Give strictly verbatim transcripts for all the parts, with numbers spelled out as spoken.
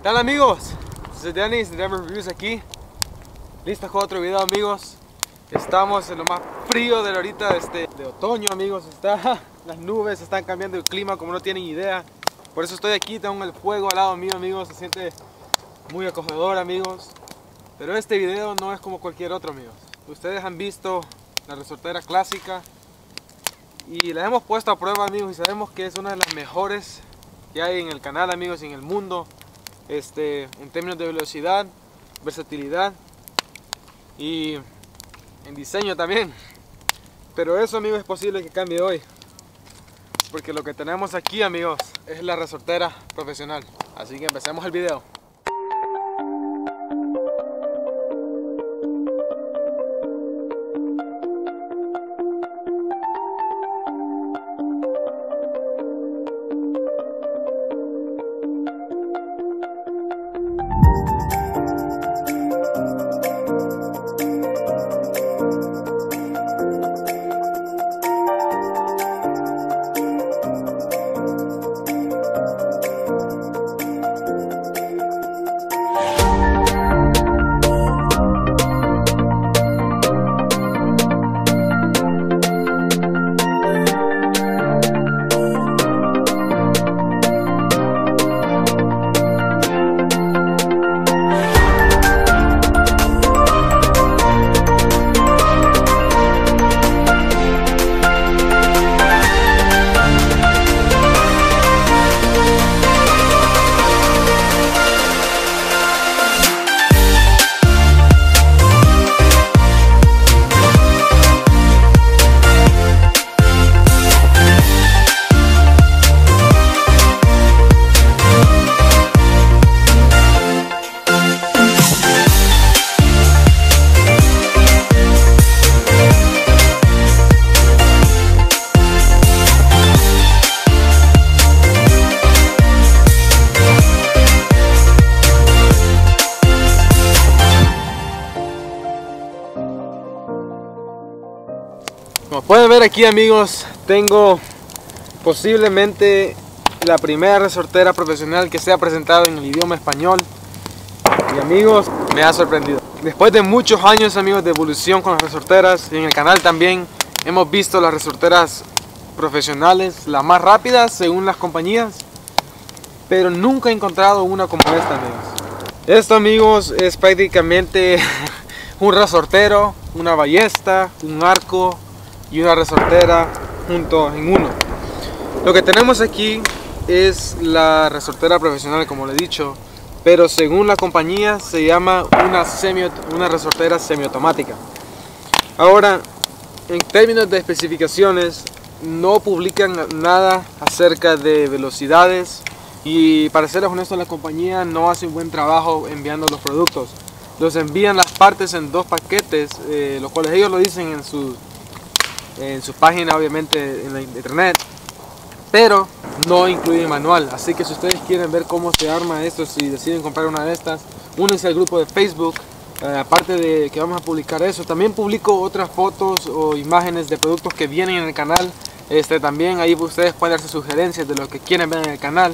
¿Qué tal, amigos? Soy Dennis de D M Reviews aquí. Listo con otro video, amigos. Estamos en lo más frío de la ahorita este, de otoño, amigos. Está, las nubes están cambiando el clima como no tienen idea. Por eso estoy aquí, tengo el fuego al lado mío, amigos. Se siente muy acogedor, amigos. Pero este video no es como cualquier otro, amigos. Ustedes han visto la resortera clásica y la hemos puesto a prueba, amigos, y sabemos que es una de las mejores que hay en el canal, amigos, y en el mundo. Este, en términos de velocidad, versatilidad y en diseño también. Pero eso, amigos, es posible que cambie hoy, porque lo que tenemos aquí, amigos, es la resortera profesional. Así que empecemos el video. Como pueden ver aquí, amigos, tengo posiblemente la primera resortera profesional que se ha presentado en el idioma español. Y, amigos, me ha sorprendido. Después de muchos años, amigos, de evolución con las resorteras, y en el canal también hemos visto las resorteras profesionales, las más rápidas según las compañías, pero nunca he encontrado una como esta, amigos. Esto, amigos, es prácticamente un resortero, una ballesta, un arco y una resortera junto en uno. Lo que tenemos aquí es la resortera profesional, como le he dicho, pero según la compañía se llama una, semi, una resortera semiautomática. Ahora, en términos de especificaciones, no publican nada acerca de velocidades y, para ser honesto, la compañía no hace un buen trabajo enviando los productos. Los envían las partes en dos paquetes, eh, los cuales ellos lo dicen en su en su página, obviamente, en la internet, pero no incluye manual. Así que si ustedes quieren ver cómo se arma esto, si deciden comprar una de estas, únense al grupo de Facebook. Eh, aparte de que vamos a publicar eso, también publico otras fotos o imágenes de productos que vienen en el canal. Este, también ahí ustedes pueden darse sugerencias de lo que quieren ver en el canal.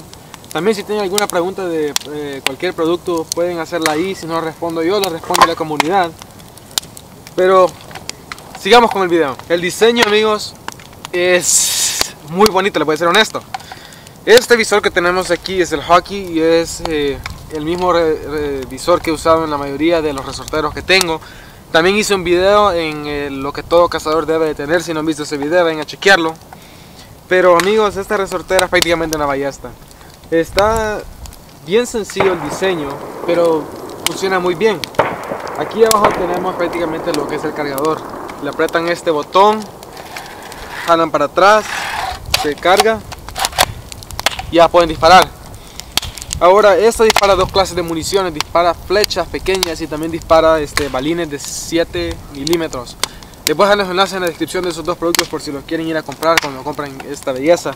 También, si tienen alguna pregunta de eh, cualquier producto, pueden hacerla ahí. Si no respondo yo, lo responde la comunidad. Pero sigamos con el video. El diseño, amigos, es muy bonito, le voy a ser honesto. Este visor que tenemos aquí es el Hawky y es eh, el mismo re, re, visor que he usado en la mayoría de los resorteros que tengo. También hice un video en eh, lo que todo cazador debe de tener. Si no han visto ese video, ven a chequearlo. Pero, amigos, esta resortera es prácticamente una ballesta. Está bien sencillo el diseño, pero funciona muy bien. Aquí abajo tenemos prácticamente lo que es el cargador. Le apretan este botón, jalan para atrás, se carga y ya pueden disparar. Ahora, esta dispara dos clases de municiones: dispara flechas pequeñas y también dispara este, balines de siete milímetros. Les voy a dejar los enlaces en la descripción de esos dos productos por si los quieren ir a comprar cuando compren esta belleza.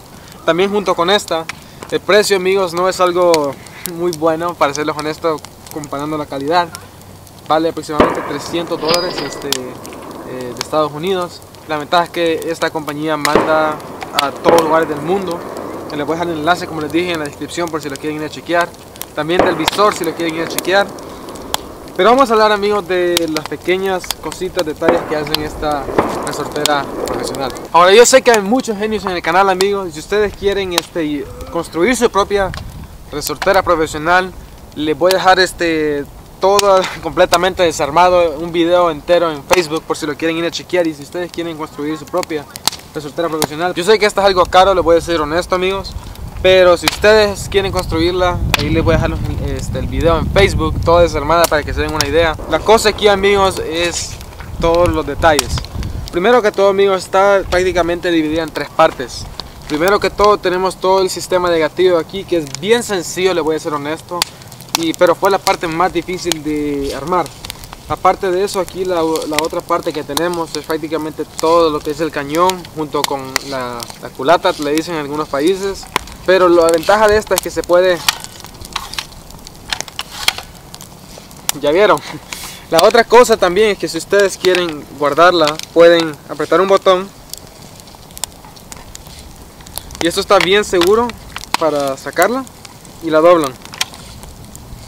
También, junto con esta, el precio, amigos, no es algo muy bueno, para serles honestos, comparando la calidad. Vale aproximadamente trescientos dólares este, de Estados Unidos. La ventaja es que esta compañía manda a todos los lugares del mundo. Les voy a dejar el enlace, como les dije, en la descripción por si lo quieren ir a chequear. también del visor si lo quieren ir a chequear. Pero vamos a hablar, amigos, de las pequeñas cositas, detalles que hacen esta resortera profesional. Ahora, yo sé que hay muchos genios en el canal, amigos, y si ustedes quieren este, construir su propia resortera profesional, les voy a dejar este todo completamente desarmado, un video entero en Facebook por si lo quieren ir a chequear y si ustedes quieren construir su propia resortera profesional. Yo sé que esto es algo caro, les voy a ser honesto, amigos, pero si ustedes quieren construirla, ahí les voy a dejar este, el video en Facebook, toda desarmada para que se den una idea. La cosa aquí, amigos, es todos los detalles. Primero que todo, amigos, está prácticamente dividida en tres partes. Primero que todo, tenemos todo el sistema de gatillo aquí, que es bien sencillo, les voy a ser honesto, y, pero fue la parte más difícil de armar. Aparte de eso, aquí la, la otra parte que tenemos es prácticamente todo lo que es el cañón junto con la, la culata, le dicen en algunos países. Pero la ventaja de esta es que se puede... Ya vieron. La otra cosa también es que si ustedes quieren guardarla, pueden apretar un botón. Y esto está bien seguro para sacarla y la doblan.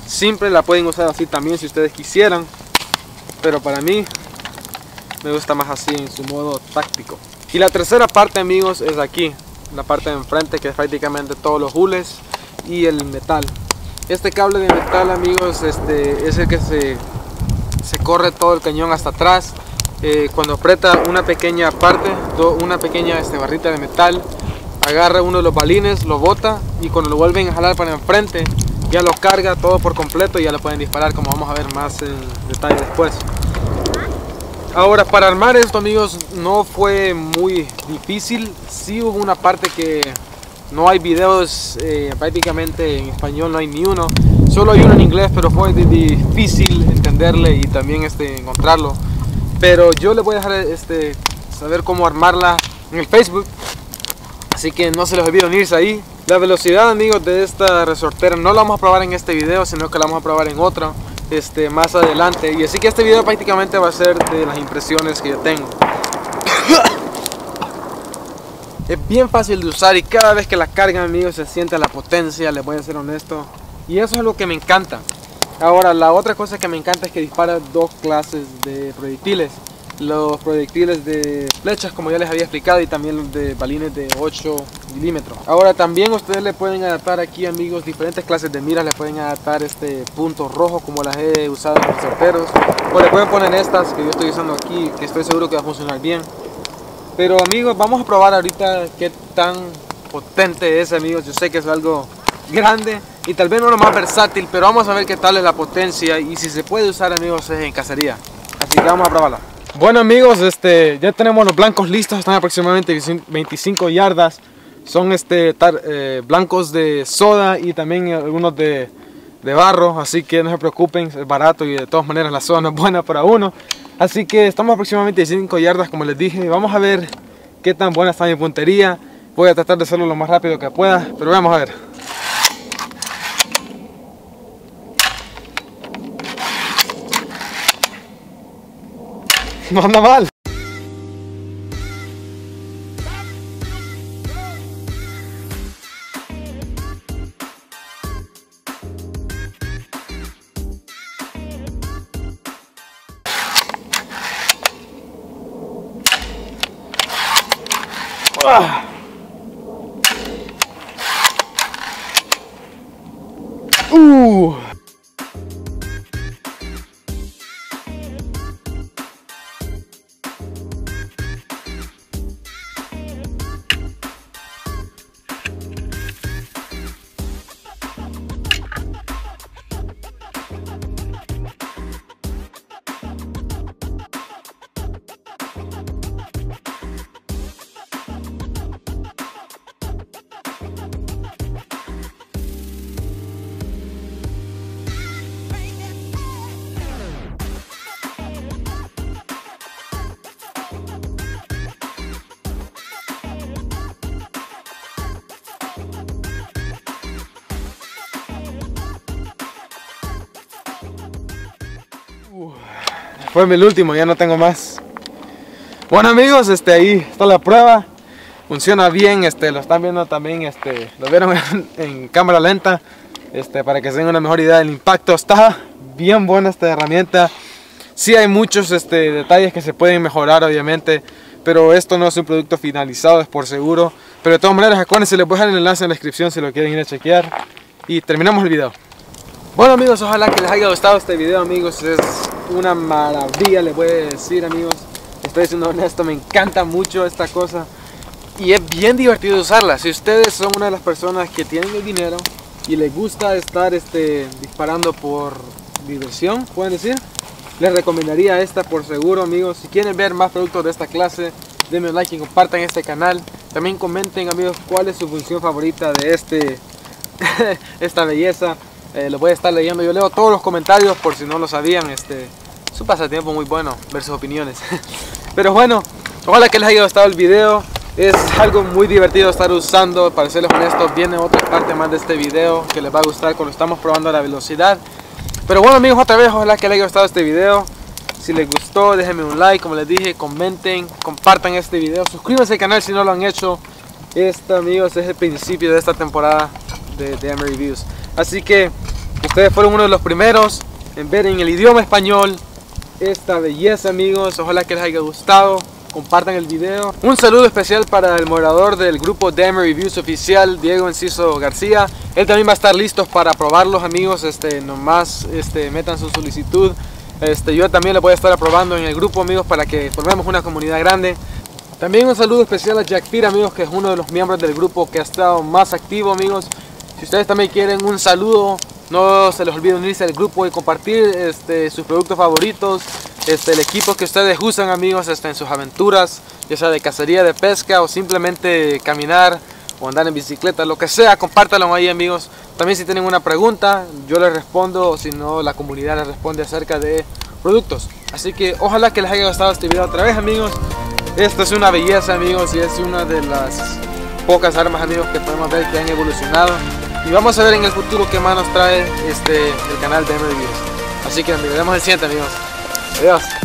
Siempre la pueden usar así también si ustedes quisieran. Pero para mí me gusta más así en su modo táctico. Y la tercera parte, amigos, es aquí. La parte de enfrente, que es prácticamente todos los hules y el metal. Este cable de metal, amigos, este, es el que se, se corre todo el cañón hasta atrás. Eh, cuando aprieta una pequeña parte, do, una pequeña este, barrita de metal, agarra uno de los balines, lo bota y cuando lo vuelven a jalar para enfrente, ya lo carga todo por completo y ya lo pueden disparar, como vamos a ver más en detalle después. Ahora, para armar esto, amigos, no fue muy difícil. Sí hubo una parte que no hay videos eh, prácticamente en español, no hay ni uno. Solo hay uno en inglés, pero fue difícil entenderle y también este, encontrarlo. Pero yo les voy a dejar este, saber cómo armarla en el Facebook. Así que no se les olvide unirse ahí. La velocidad, amigos, de esta resortera no la vamos a probar en este video, sino que la vamos a probar en otra. Este, más adelante, y así que este video prácticamente va a ser de las impresiones que yo tengo. Es bien fácil de usar y cada vez que la cargan, amigos, se siente la potencia, les voy a ser honesto, y eso es lo que me encanta. Ahora, la otra cosa que me encanta es que dispara dos clases de proyectiles, los proyectiles de flechas, como ya les había explicado, y también los de balines de ocho milímetros. Ahora, también ustedes le pueden adaptar aquí, amigos, diferentes clases de miras. Le pueden adaptar este punto rojo como las he usado en los sorteros, o le pueden poner estas que yo estoy usando aquí, que estoy seguro que va a funcionar bien. Pero, amigos, vamos a probar ahorita qué tan potente es, amigos. Yo sé que es algo grande y tal vez no lo más versátil, pero vamos a ver qué tal es la potencia y si se puede usar, amigos, en cacería. Así que vamos a probarla. Bueno, amigos, este, ya tenemos los blancos listos, están aproximadamente veinticinco yardas. Son este, tar, eh, blancos de soda y también algunos de, de barro, así que no se preocupen, es barato y de todas maneras la soda no es buena para uno. Así que estamos aproximadamente veinticinco yardas, como les dije. Vamos a ver qué tan buena está mi puntería. Voy a tratar de hacerlo lo más rápido que pueda, pero vamos a ver. No anda mal. Ah. Uh. Fue el último, ya no tengo más. Bueno, amigos, este, ahí está la prueba. Funciona bien, este, lo están viendo también, este, lo vieron en, en cámara lenta. Este, para que se tengan una mejor idea del impacto. Está bien buena esta herramienta. Sí hay muchos este, detalles que se pueden mejorar, obviamente, pero esto no es un producto finalizado, es por seguro. Pero de todas maneras, acuérdense, les voy a dejar el enlace en la descripción si lo quieren ir a chequear. Y terminamos el video. Bueno amigos, ojalá que les haya gustado este video, amigos. Es una maravilla, les voy a decir, amigos. Estoy siendo honesto, me encanta mucho esta cosa. Y es bien divertido usarla. Si ustedes son una de las personas que tienen el dinero y les gusta estar este, disparando por diversión, pueden decir, les recomendaría esta por seguro, amigos. Si quieren ver más productos de esta clase, denme un like y compartan este canal. También comenten, amigos, cuál es su función favorita de este, esta belleza. Eh, lo voy a estar leyendo. Yo leo todos los comentarios por si no lo sabían. Este, es un pasatiempo muy bueno ver sus opiniones. Pero bueno, ojalá que les haya gustado el video. Es algo muy divertido estar usando, para serles honestos. Viene otra parte más de este video que les va a gustar cuando estamos probando la velocidad. Pero bueno amigos, otra vez, ojalá que les haya gustado este video. Si les gustó, déjenme un like, como les dije, comenten, compartan este video, suscríbanse al canal si no lo han hecho. Este, amigos, es el principio de esta temporada de D M Reviews. Así que ustedes fueron uno de los primeros en ver en el idioma español esta belleza, amigos. Ojalá que les haya gustado. Compartan el video. Un saludo especial para el moderador del grupo D M Reviews oficial, Diego Enciso García. Él también va a estar listo para probarlos, amigos. Este, nomás este, metan su solicitud. Este, yo también lo voy a estar aprobando en el grupo, amigos, para que formemos una comunidad grande. También un saludo especial a Jack Peer, amigos, que es uno de los miembros del grupo que ha estado más activo, amigos. Si ustedes también quieren un saludo, no se les olvide unirse al grupo y compartir este, sus productos favoritos, este, el equipo que ustedes usan, amigos, este, en sus aventuras, ya sea de cacería, de pesca o simplemente caminar o andar en bicicleta, lo que sea, compártanlo ahí, amigos. También si tienen una pregunta, yo les respondo, o si no, la comunidad les responde acerca de productos. Así que ojalá que les haya gustado este video otra vez, amigos. Esta es una belleza, amigos, y es una de las pocas armas, amigos, que podemos ver que han evolucionado. Y vamos a ver en el futuro qué más nos trae este, el canal de D M Reviews. Así que nos vemos el siguiente, amigos. Adiós.